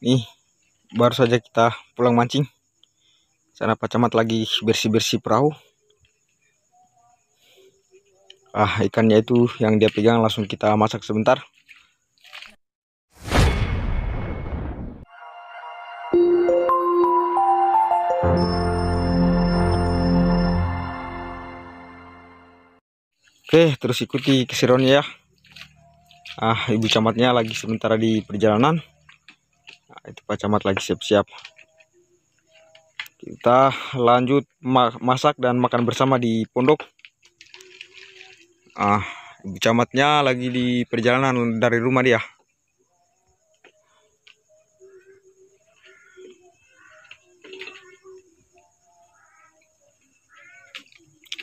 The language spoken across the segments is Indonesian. Nih baru saja kita pulang mancing. Sana Pak Camat lagi bersih-bersih perahu. Ikannya itu yang dia pegang langsung kita masak sebentar. Oke, terus ikuti keseruannya ya. Ibu camatnya lagi sementara di perjalanan. Itu Pak Camat lagi siap-siap. Kita lanjut masak dan makan bersama di pondok. Ibu camatnya lagi di perjalanan dari rumah dia.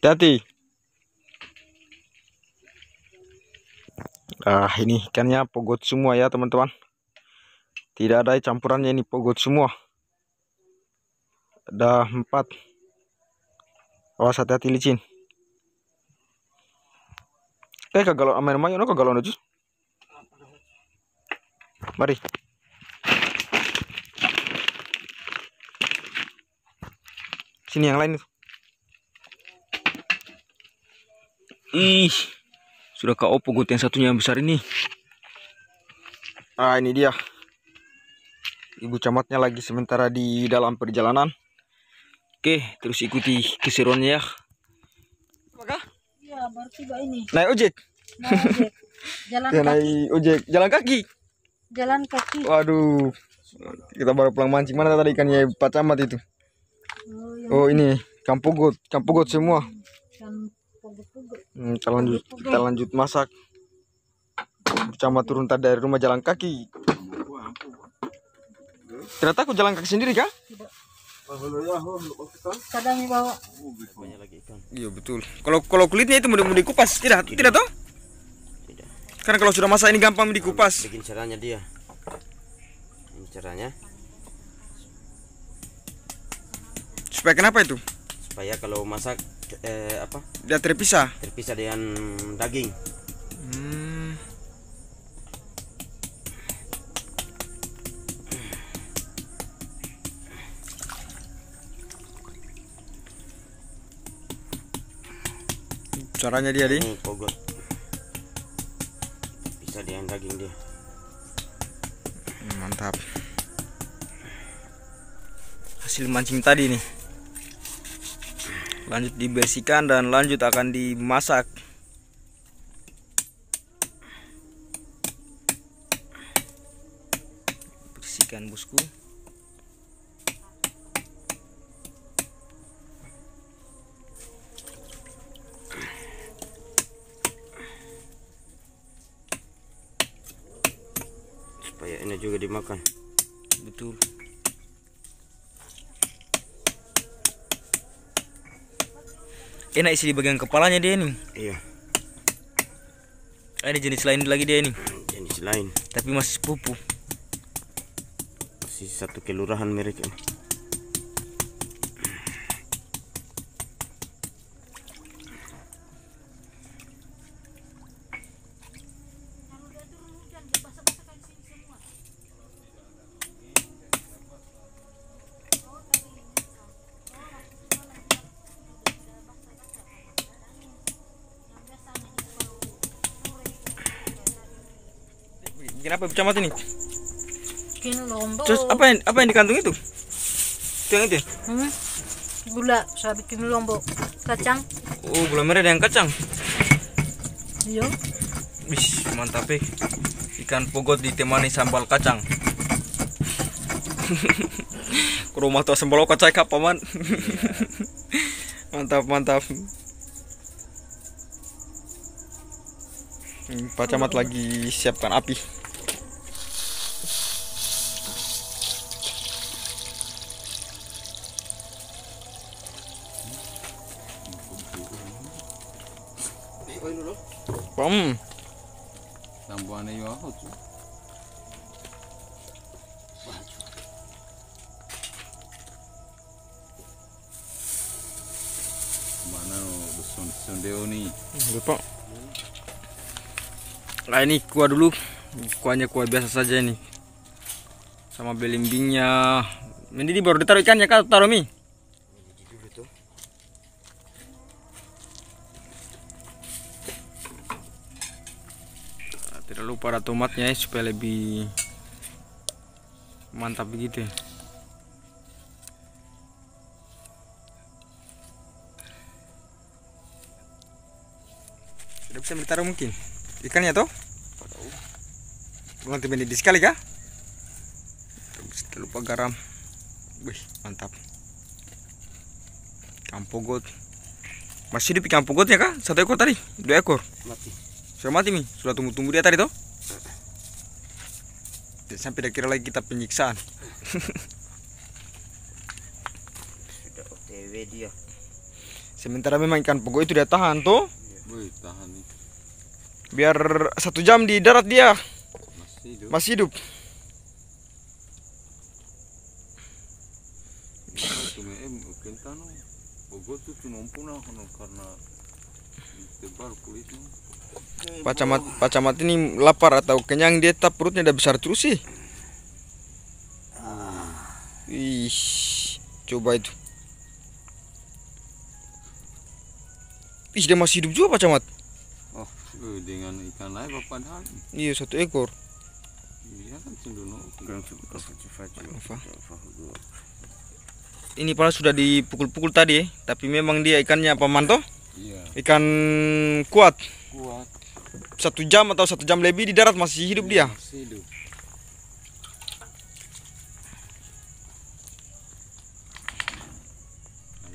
Hati-hati. Ini ikannya pogot semua ya teman-teman. Tidak ada campurannya, ini pogot semua. Ada 4. Awas, hati-hati licin. Kagak main-main, kagak lawan aja. Mari. Sini yang lain itu. Sudah KO pogot yang satunya yang besar ini. Ini dia. Ibu camatnya lagi sementara di dalam perjalanan. Oke, terus ikuti keseruannya ya. Apakah? Iya, baru tiba ini. Naik ojek. Jalan kaki. Naik ojek, jalan kaki. Jalan kaki. Waduh. Kita baru pulang mancing. Mana tadi ikannya Pak Camat itu? Oh, ini ikan pogot. Ikan pogot semua. Kita lanjut masak. Camat turun tadi dari rumah jalan kaki. Ternyata aku jalan kaki sendiri kah? Kadang dibawa. Iya betul. Kalau kulitnya itu mudah-mudahan dikupas, tidak toh? Tidak. Karena kalau sudah masak ini gampang dikupas. Begini caranya dia. Ini caranya. Supaya kenapa itu? Supaya kalau masak dia terpisah dengan daging. Caranya dia di pogot bisa dengan daging dia. Mantap hasil mancing tadi nih. Lanjut dibersihkan dan lanjut akan dimasak. Bersihkan bosku. Supaya ini juga dimakan. Betul. Enak isi di bagian kepalanya dia nih. Iya. Ini jenis lain lagi dia nih. Jenis lain. Tapi masih sepupu. Masih satu kelurahan mereka. Apa bercamat ini? Terus apa yang di kantung itu? Yang itu? Gula, saya bikin lombok kacang. Oh, gula merah dengan kacang. Iya. Wis, mantap ya. Ikan pogot ditemani sambal kacang. Ke rumah tuh sambal kacang kapan? Mantap. Pak Camat lagi siapkan api. Ini kuah dulu. Kuahnya kuah biasa saja ini, sama belimbingnya. Ini baru ditaruh ikannya kah, taruh mie? Tidak lupa ada tomatnya ya, supaya lebih mantap begitu. Sudah bisa ditaruh mungkin ikannya toh? Nanti mendidih sekali kah? Tidak lupa garam. Wih, mantap. Kampogot. Masih di kampogotnya kah? Satu ekor tadi? Dua ekor? Mati. Sudah mati nih. Sudah tumbuh-tumbuh dia tadi toh? Sampai kira lagi kita penyiksaan. Sudah OTW dia. Sementara memang ikan pogo itu dia tahan toh? Wih, tahan itu. Biar 1 jam di darat dia masih hidup. Pacamat ini lapar atau kenyang dia, tetap perutnya udah besar terus sih. Ih, coba itu. Ih, dia masih hidup juga pacamat. Oh, dengan ikan lain padahal. Iya, 1 ekor. Ini pala sudah dipukul-pukul tadi, tapi memang dia ikannya apa manto? Iya. Ikan kuat. 1 jam atau 1 jam lebih di darat masih hidup dia. Masih hidup.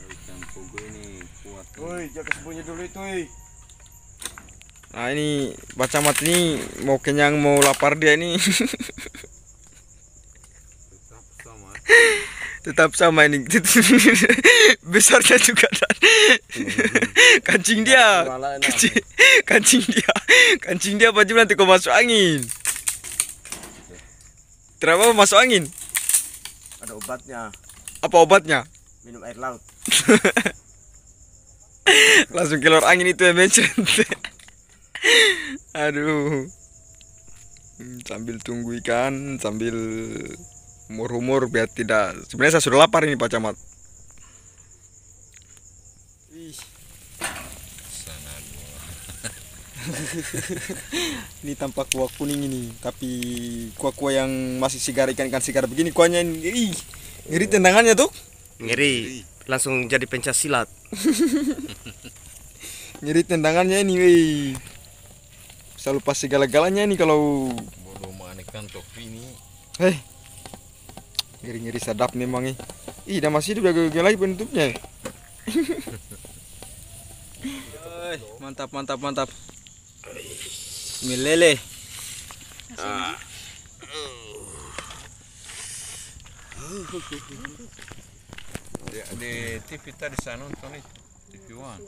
Ikan pogo ini kuat. Woi, jaga sebunyi dulu itu. Nah, ini pacamat ini mau kenyang mau lapar dia ini. Tetap sama ini. Besarnya juga kan. Kancing dia Pak Jim, nanti kau masuk angin. Terapa masuk angin? Ada obatnya. Apa obatnya? Minum air laut. Langsung keluar angin itu ya. Aduh, sambil tunggu ikan, sambil umur-umur biar tidak. Sebenarnya saya sudah lapar ini Pak Camat. Ini tampak kuah kuning ini, tapi kuah-kuah yang masih segar, ikan-ikan segar begini kuahnya ini. Ih, ngeri tendangannya tuh. Ngeri, langsung jadi pencak silat. Ngeri tendangannya ini, wih. Saya lupa segala-galanya nih kalau bodoh manekan topi ini. Hei, ngeri-ngeri sadap memang nih. Ih, dah masih hidup, udah lagi bentuknya. Mantap. Milele. Di TV tadi saya nonton itu, TV One.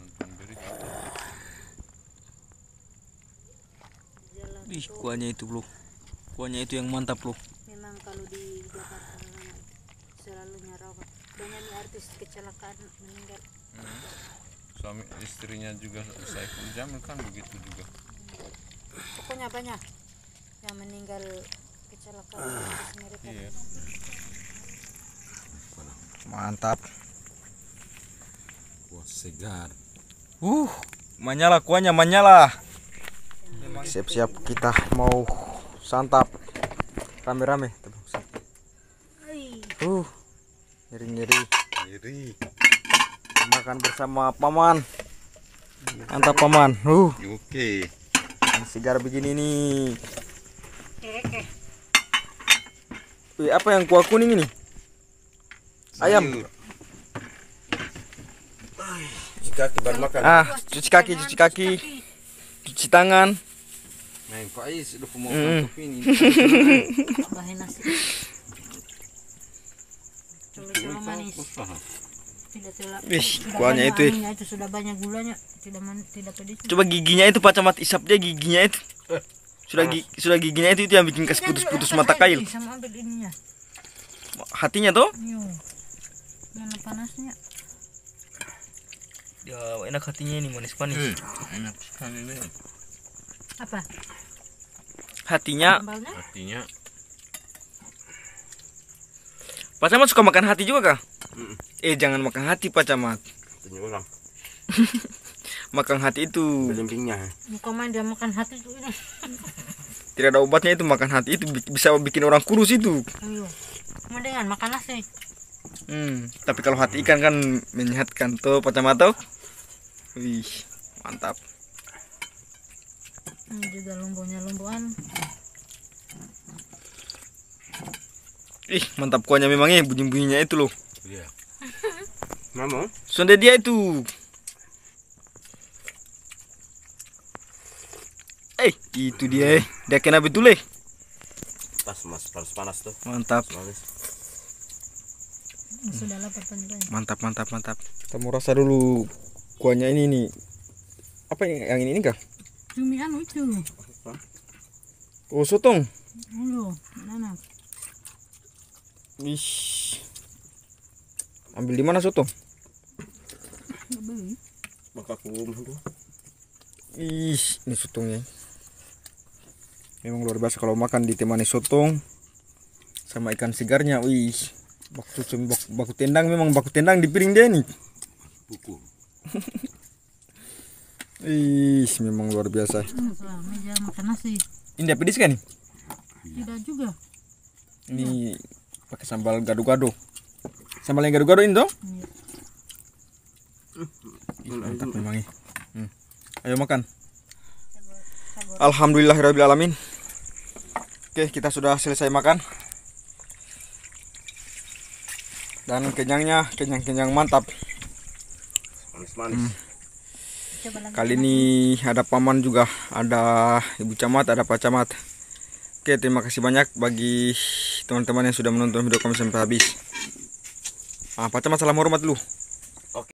Nonton berita. Ih, kuahnya itu bro, kuahnya itu yang mantap bro. Memang kalau di Jakarta selalu nyarawat, banyak artis kecelakaan meninggal. Suami istrinya juga saya Jamil kan begitu juga. Pokoknya banyak yang meninggal kecelakaan mereka. Iya. Mantap. Kuah segar. Menyala kuahnya, menyala. Siap-siap kita mau santap rame-rame. Nyeri-nyeri. Makan bersama paman. Mantap paman. Oke. Segar begini nih. Wih, apa yang kuah kuning ini? Ayam. Cuci kaki baru makan. Cuci kaki. Cuci tangan. Nah, Pak Is udah mau makan kopi ini. Tambahin nasi. Cumi-cumi manis. Kuahnya itu sudah banyak gulanya, tidak pedes. Coba giginya itu Pak Camat isap dia giginya itu. Sudah giginya itu yang bikin kas putus-putus mata kail. Hatinya tuh? Mana panasnya? Ya, enak hatinya ini, manis-manis. Enak sekali ini. Apa? Hatinya. Sambalnya? Hatinya. Pak Camat suka makan hati juga kah? Jangan makan hati Pak Camat. Orang. Makan hati itu. Belimbingnya. Bukan dia makan hati itu ini. Tidak ada obatnya itu, makan hati itu bisa bikin orang kurus itu. Ayo. Mendingan makan nasi. Tapi kalau hati ikan kan menyehatkan tuh Pak Camat tuh. Wih, mantap. Ini juga lombongnya lomboan. Ih, mantap kuahnya memangnya, bunyi-bunyinya itu loh. Iya. Mama, sonde dia itu. Itu dia. Dia kena betul leh. Pas mas panas tuh. Mantap. Sudah lapar kan. Mantap. Kita mau rasa dulu kuahnya ini nih. Apa yang ini kah? Cumi anu itu. Oh, sotong. Dulu, mana? Ish. Ambil di mana soto? Beli. Maka aku dulu. Ish, ini sotongnya. Memang luar biasa kalau makan ditemani sotong sama ikan segarnya. Wih. Baku tendang, memang baku tendang di piring dia nih. Buku. Wih, memang luar biasa. Meja makan nasi. Ini pedes kan nih? Tidak juga. Ini pakai sambal gado-gado. Sambalnya gado-gado ini dong? Iya. Mantap memang. Ayo makan. Alhamdulillahirabbil alamin. Oke, kita sudah selesai makan. Dan kenyangnya, kenyang-kenyang mantap. Manis-manis. Kali ini ada paman juga, ada Ibu Camat, ada Pak Camat. Oke, terima kasih banyak bagi teman-teman yang sudah menonton video kami sampai habis. Pak Camat, salam hormat dulu.